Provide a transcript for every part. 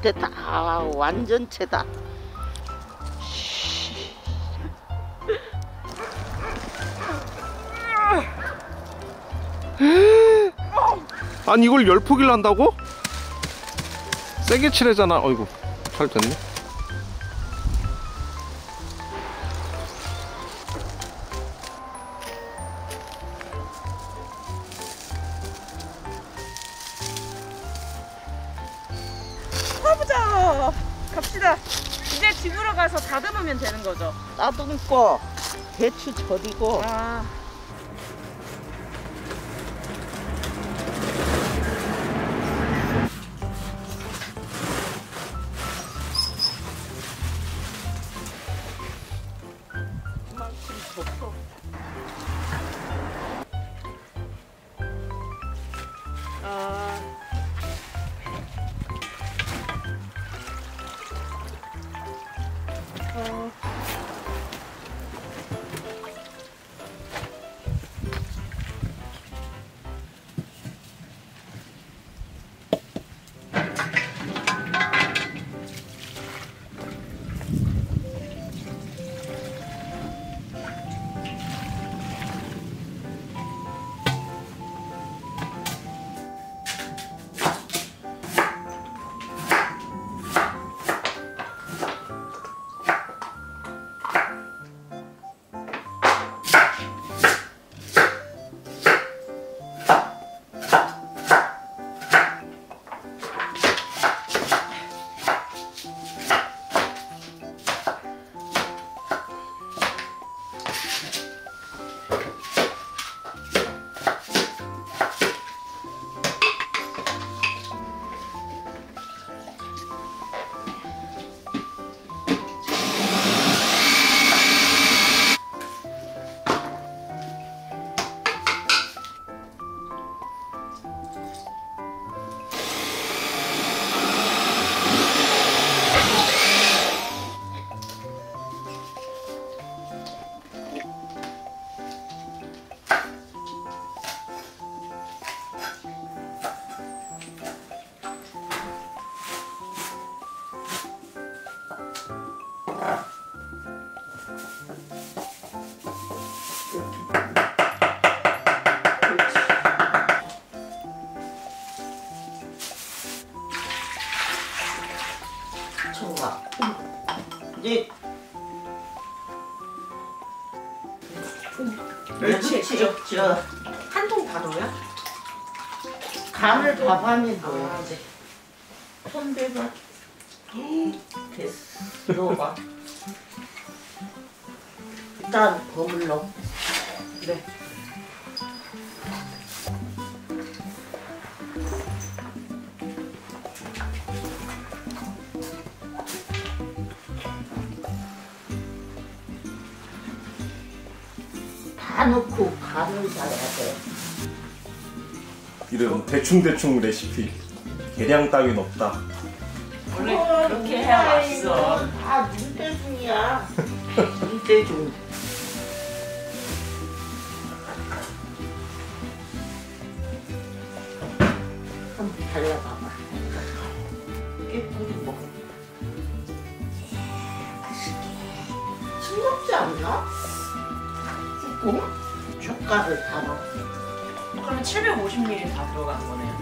됐다. 아, 완전체다. 아니 이걸 10포기를 한다고? 세게 칠해잖아. 어이구 잘 됐네. 가보자. 갑시다. 이제 집으로 가서 다듬으면 되는 거죠? 다듬고 대추 절이고. 아. 한통 다 넣어요? 간을 다 반이 넣어야지. 손대봐. 됐어. 넣어봐. 일단 버물러. 그래. 다 넣고 간을 잘해야 돼. 이런 대충대충 레시피, 계량 따윈 없다. 원래 그렇게 해왔어. 다 눈대중이야. 눈대중. 한번 달려봐봐. 깨끗이 먹어. 맛있게. 싱겁지 않나? 응? 젓갈을 다 넣어. 그러면 750ml 다 들어간 거네요.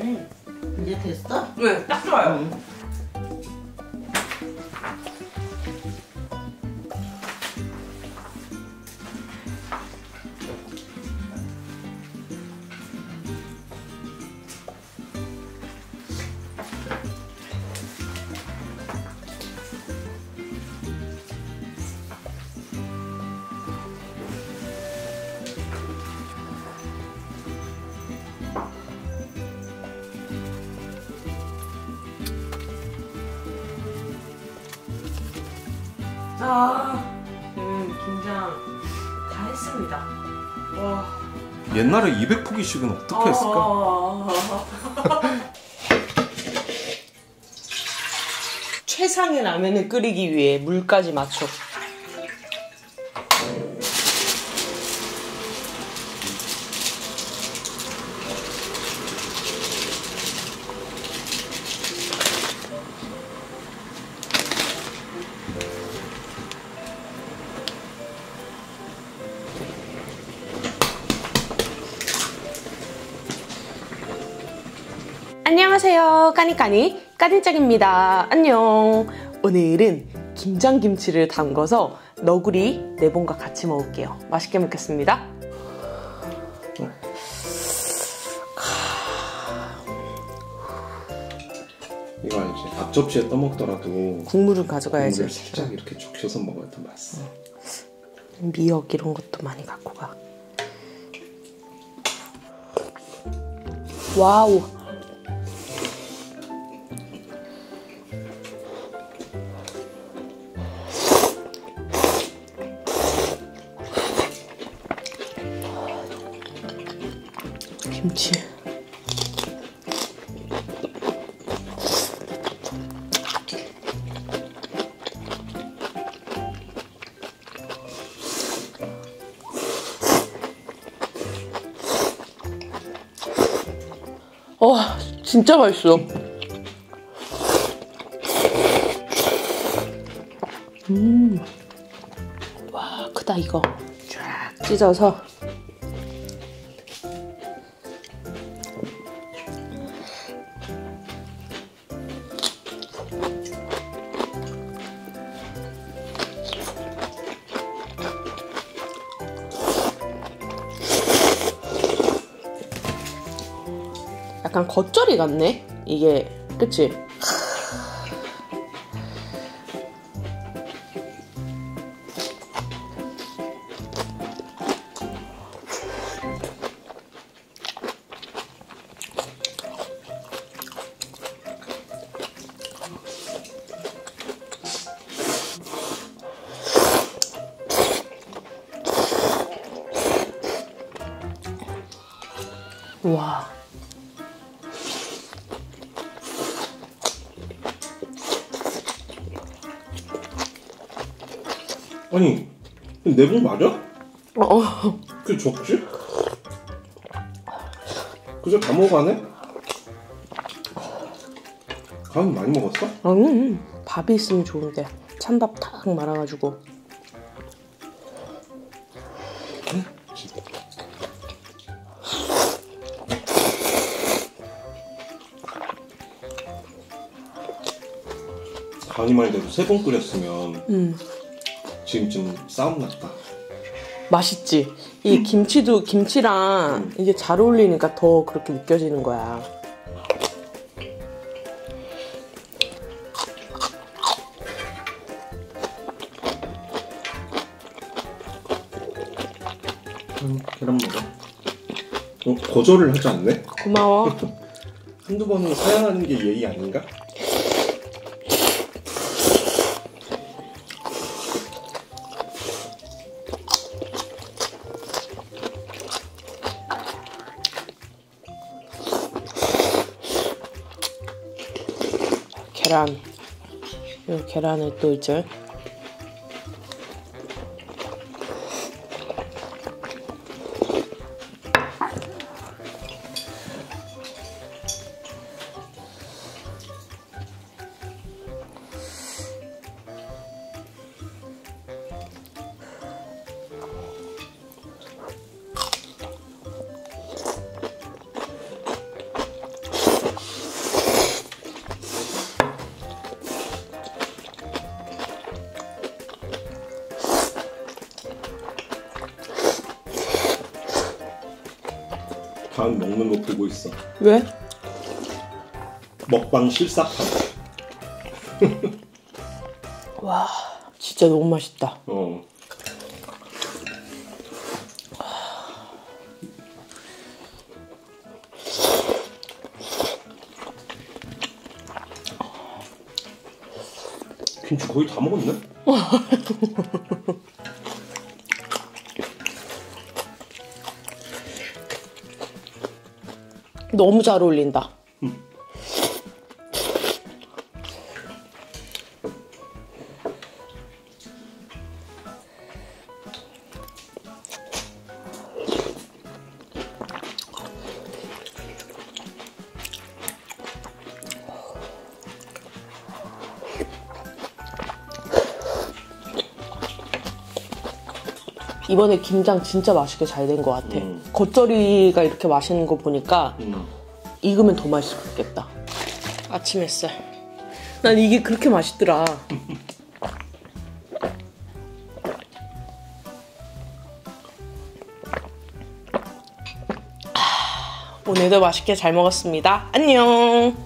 응. 이제 됐어? 네, 딱 좋아요. 김장 다 했습니다. 와. 옛날에 200포기씩은 어떻게 했을까? 최상의 라면을 끓이기 위해 물까지 맞춰. 안녕하세요, 까니까니 까진짝입니다. 안녕. 오늘은 김장김치를 담궈서 너구리 4번과 같이 먹을게요. 맛있게 먹겠습니다. 이거 알지? 밥 접시에 떠먹더라도 국물을 가져가야지. 국물을 살짝 이렇게 적셔서 먹어야 더 맛있어. 미역 이런 것도 많이 갖고 가. 와우. 김치. 와, 진짜 맛있어. 와, 크다 이거. 쫙 찢어서. 약간 겉절이 같네? 이게, 그치? 우와. 아니, 4번 맞아? 어어. 그게 적지? 그저 다 먹어가네? 간 많이 먹었어? 아니, 밥이 있으면 좋은데 찬밥 탁 말아가지고. 응? 진짜. 간이 말대로 3번 끓였으면 지금 좀 싸움 났다. 맛있지? 이 김치도 김치랑 이게 잘 어울리니까 더 그렇게 느껴지는 거야. 계란 먹어. 거절을 하지 않네? 고마워. 한두 번은 사양하는 게 예의 아닌가? 계란. 이 계란을 또 이제 간 먹는 거 보고 있어. 왜? 먹방 실사판. 와, 진짜 너무 맛있다. 김치 거의 다 먹었네? 너무 잘 어울린다. 이번에 김장 진짜 맛있게 잘 된 것 같아. 겉절이가 이렇게 맛있는 거 보니까 익으면 더 맛있겠다. 아침 햇살. 난 이게 그렇게 맛있더라. 오늘도 맛있게 잘 먹었습니다. 안녕.